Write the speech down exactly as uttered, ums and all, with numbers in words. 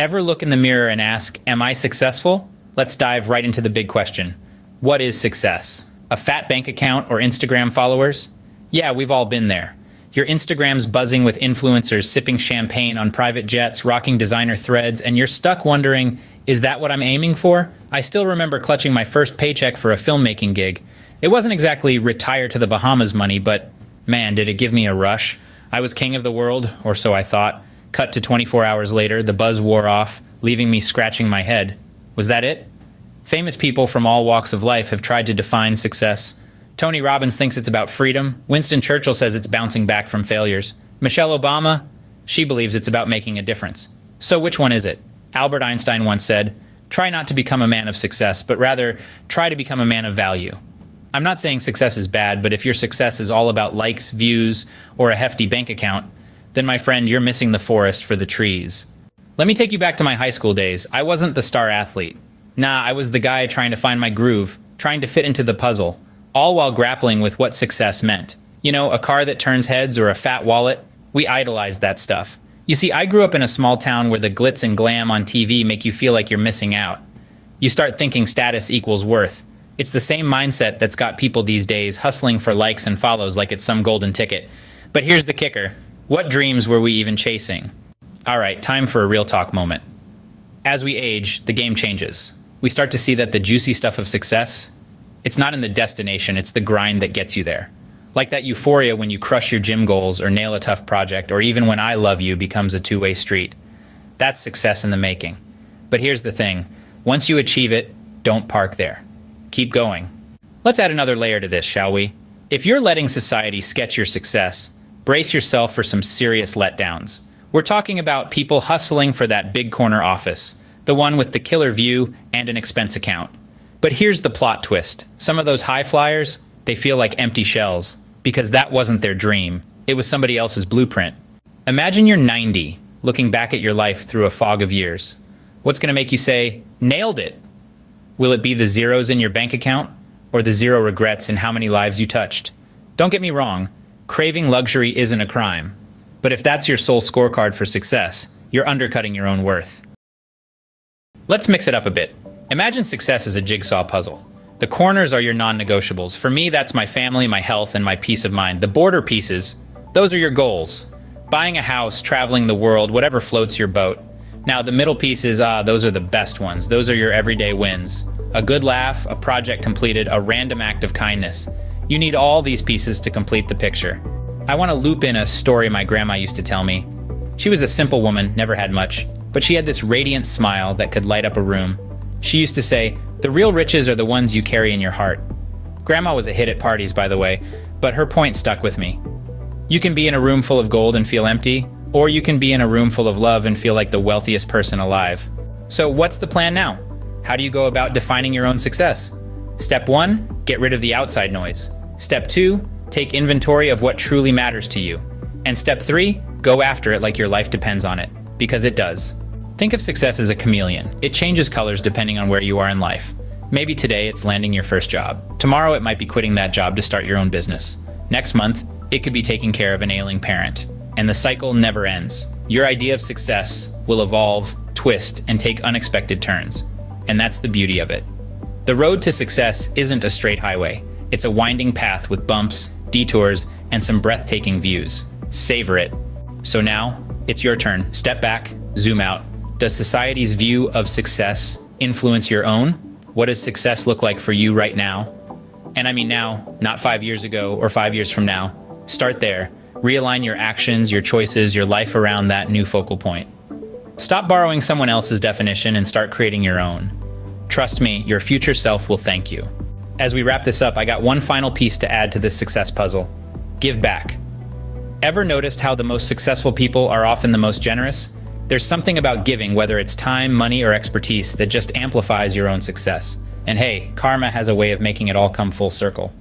Ever look in the mirror and ask, am I successful? Let's dive right into the big question. What is success? A fat bank account or Instagram followers? Yeah, we've all been there. Your Instagram's buzzing with influencers sipping champagne on private jets, rocking designer threads, and you're stuck wondering, is that what I'm aiming for? I still remember clutching my first paycheck for a filmmaking gig. It wasn't exactly retire to the Bahamas money, but man, did it give me a rush. I was king of the world, or so I thought. Cut to twenty-four hours later, the buzz wore off, leaving me scratching my head. Was that it? Famous people from all walks of life have tried to define success. Tony Robbins thinks it's about freedom. Winston Churchill says it's bouncing back from failures. Michelle Obama, she believes it's about making a difference. So which one is it? Albert Einstein once said, "Try not to become a man of success, but rather try to become a man of value." I'm not saying success is bad, but if your success is all about likes, views, or a hefty bank account, then my friend, you're missing the forest for the trees. Let me take you back to my high school days. I wasn't the star athlete. Nah, I was the guy trying to find my groove, trying to fit into the puzzle, all while grappling with what success meant. You know, a car that turns heads or a fat wallet, we idolized that stuff. You see, I grew up in a small town where the glitz and glam on T V make you feel like you're missing out. You start thinking status equals worth. It's the same mindset that's got people these days hustling for likes and follows like it's some golden ticket. But here's the kicker. What dreams were we even chasing? All right, time for a real talk moment. As we age, the game changes. We start to see that the juicy stuff of success, it's not in the destination, it's the grind that gets you there. Like that euphoria when you crush your gym goals or nail a tough project, or even when I love you becomes a two-way street. That's success in the making. But here's the thing. Once you achieve it, don't park there. Keep going. Let's add another layer to this, shall we? If you're letting society sketch your success, brace yourself for some serious letdowns. We're talking about people hustling for that big corner office, the one with the killer view and an expense account. But here's the plot twist. Some of those high flyers, they feel like empty shells because that wasn't their dream. It was somebody else's blueprint. Imagine you're ninety, looking back at your life through a fog of years. What's going to make you say, nailed it? Will it be the zeros in your bank account or the zero regrets in how many lives you touched? Don't get me wrong, craving luxury isn't a crime. But if that's your sole scorecard for success, you're undercutting your own worth. Let's mix it up a bit. Imagine success as a jigsaw puzzle. The corners are your non-negotiables. For me, that's my family, my health, and my peace of mind. The border pieces, those are your goals. Buying a house, traveling the world, whatever floats your boat. Now, the middle pieces, ah, those are the best ones. Those are your everyday wins. A good laugh, a project completed, a random act of kindness. You need all these pieces to complete the picture. I want to loop in a story my grandma used to tell me. She was a simple woman, never had much, but she had this radiant smile that could light up a room. She used to say, "The real riches are the ones you carry in your heart." Grandma was a hit at parties, by the way, but her point stuck with me. You can be in a room full of gold and feel empty, or you can be in a room full of love and feel like the wealthiest person alive. So what's the plan now? How do you go about defining your own success? Step one, get rid of the outside noise. Step two, take inventory of what truly matters to you. And step three, go after it like your life depends on it, because it does. Think of success as a chameleon. It changes colors depending on where you are in life. Maybe today it's landing your first job. Tomorrow it might be quitting that job to start your own business. Next month, it could be taking care of an ailing parent. And the cycle never ends. Your idea of success will evolve, twist, and take unexpected turns. And that's the beauty of it. The road to success isn't a straight highway. It's a winding path with bumps, detours, and some breathtaking views. Savor it. So now, it's your turn. Step back, zoom out. Does society's view of success influence your own? What does success look like for you right now? And I mean now, not five years ago or five years from now. Start there. Realign your actions, your choices, your life around that new focal point. Stop borrowing someone else's definition and start creating your own. Trust me, your future self will thank you. As we wrap this up, I got one final piece to add to this success puzzle. Give back. Ever noticed how the most successful people are often the most generous? There's something about giving, whether it's time, money, or expertise, that just amplifies your own success. And hey, karma has a way of making it all come full circle.